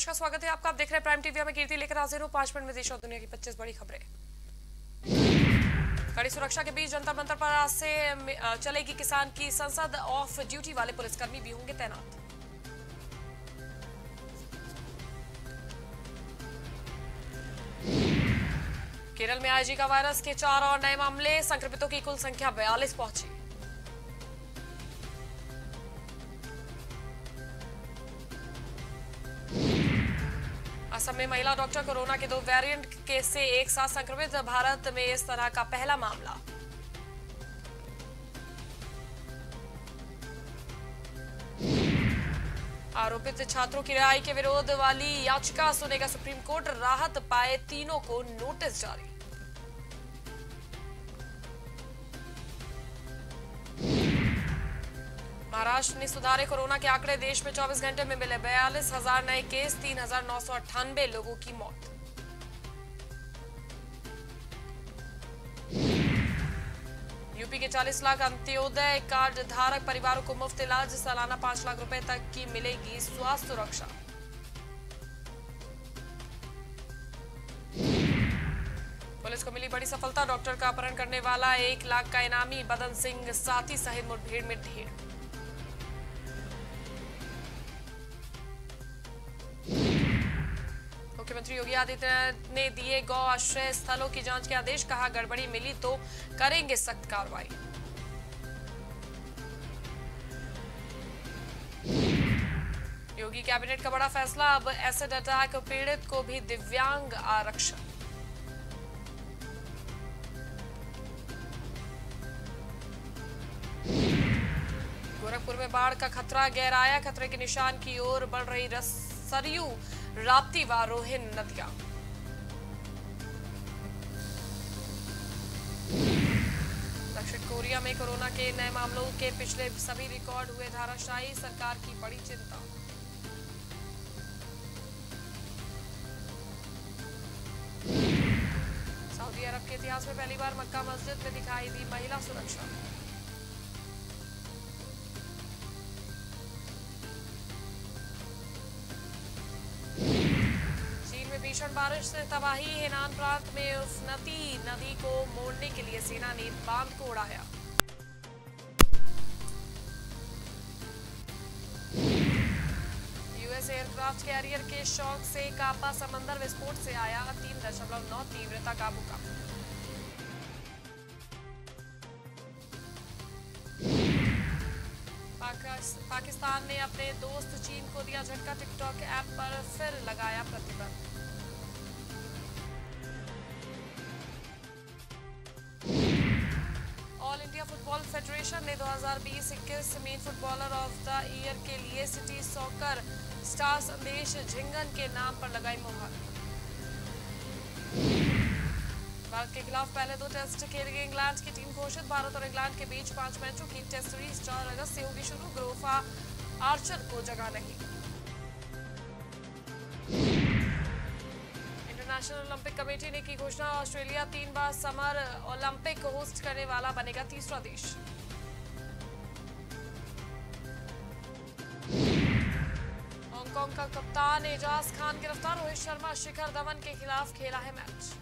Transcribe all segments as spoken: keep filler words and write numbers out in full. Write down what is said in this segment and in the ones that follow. नमस्कार, स्वागत है आपका। आप देख रहे हैं प्राइम टीवी, में कीर्ति लेकर हाजिर हूं। पांच मिनट में देश और दुनिया की पच्चीस बड़ी खबरें। कड़ी सुरक्षा के बीच जंतर मंतर पर आज से चलेगी किसान की संसद। ऑफ ड्यूटी वाले पुलिसकर्मी भी होंगे तैनात। केरल में आए जीका वायरस के चार और नए मामले, संक्रमितों की कुल संख्या बयालीस पहुंची। असम में महिला डॉक्टर कोरोना के दो वेरिएंट के से एक साथ संक्रमित, भारत में इस तरह का पहला मामला। आरोपित छात्रों की रिहाई के विरोध वाली याचिका सुनेगा सुप्रीम कोर्ट, राहत पाए तीनों को नोटिस जारी। महाराष्ट्र ने सुधारे कोरोना के आंकड़े, देश में चौबीस घंटे में मिले बयालीस हजार नए केस, तीन हजार नौ सौ अट्ठानबे लोगों की मौत। यूपी के चालीस लाख अंत्योदय कार्ड धारक परिवारों को मुफ्त इलाज, सालाना पांच लाख रुपए तक की मिलेगी स्वास्थ्य सुरक्षा। पुलिस को मिली बड़ी सफलता, डॉक्टर का अपहरण करने वाला एक लाख का इनामी बदन सिंह साथी सहित मुठभेड़ में ढेर। मुख्यमंत्री योगी आदित्यनाथ ने दिए गौ आश्रय स्थलों की जांच के आदेश, कहा गड़बड़ी मिली तो करेंगे सख्त कार्रवाई। योगी कैबिनेट का बड़ा फैसला, अब एसिड अटैक पीड़ित को भी दिव्यांग आरक्षण। गोरखपुर में बाढ़ का खतरा गहराया, खतरे के निशान की ओर बढ़ रही रस सरयू, राप्ती व रोहिन नदियां। दक्षिण कोरिया में कोरोना के नए मामलों के पिछले सभी रिकॉर्ड हुए धाराशाही, सरकार की बड़ी चिंता। सऊदी अरब के इतिहास में पहली बार मक्का मस्जिद में दिखाई दी महिला सुरक्षा। भीषण बारिश से तबाही, हेनान प्रांत में उफनती नदी को मोड़ने के लिए सेना ने बांध को उड़ाया। यूएस एयरक्राफ्ट कैरियर के शॉक से कापा समंदर, विस्फोट से आया तीन दशमलव नौ तीव्रता का भूकंप। पाकिस्तान ने अपने दोस्त चीन को दिया झटका, टिकटॉक ऐप पर फिर लगाया प्रतिबंध। फुटबॉल फेडरेशन ने दो हज़ार बीस इक्कीस में फुटबॉलर ऑफ द ईयर के लिए सिटी सॉकर स्टार संदेश झिंगन के नाम पर लगाई मुहर। भारत के खिलाफ पहले दो टेस्ट खेलेगी इंग्लैंड की टीम घोषित, भारत और इंग्लैंड के बीच पांच मैचों की टेस्ट सीरीज चार अगस्त से होगी शुरू, ग्रोफा आर्चर को जगह नहीं। ओलंपिक कमेटी ने की घोषणा, ऑस्ट्रेलिया तीन बार समर ओलंपिक होस्ट करने वाला बनेगा तीसरा देश। हांगकांग का कप्तान एजाज खान गिरफ्तार, रोहित शर्मा शिखर धवन के खिलाफ खेला है मैच।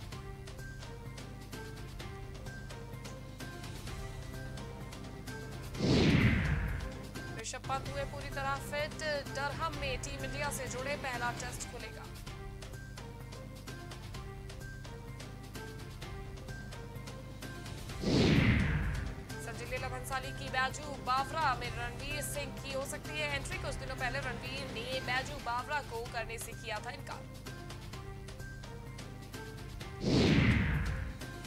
ऋषभ पंत हुए पूरी तरह फिट, डरहम में टीम इंडिया से जुड़े, पहला टेस्ट खुलेगा। साली की बैजू बावरा में रणवीर सिंह की हो सकती है एंट्री, कुछ दिनों पहले रणवीर ने बैजू बावरा को करने से किया था इनकार।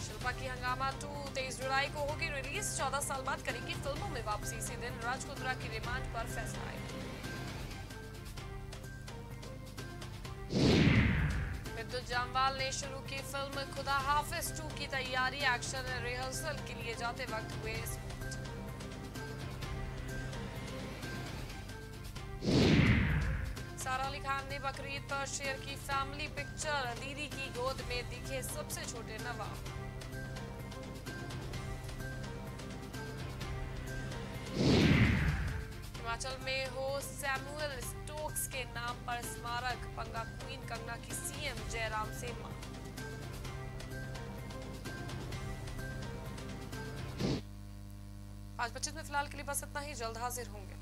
शिल्पा की हंगामा टू तेईस जुलाई को होगी रिलीज, चौदह साल बाद करेंगी फिल्मों में वापसी, इसी दिन राज कुंद्रा की रिमांड पर फैसला आएगा। विद्युत जामवाल ने शुरू की फिल्म खुदा हाफिज टू की तैयारी, एक्शन रिहर्सल के लिए जाते वक्त हुए। सारा अली खान ने बकरीद पर शेयर की फैमिली पिक्चर, दीदी की गोद में दिखे सबसे छोटे नवाब। हिमाचल में हो सैमुअल स्टोक्स के नाम पर स्मारक, पंगा क्वीन कंगना की सीएम जयराम से मांग। आज बच्चे में फिलहाल के लिए बस इतना ही, जल्द हाजिर होंगे।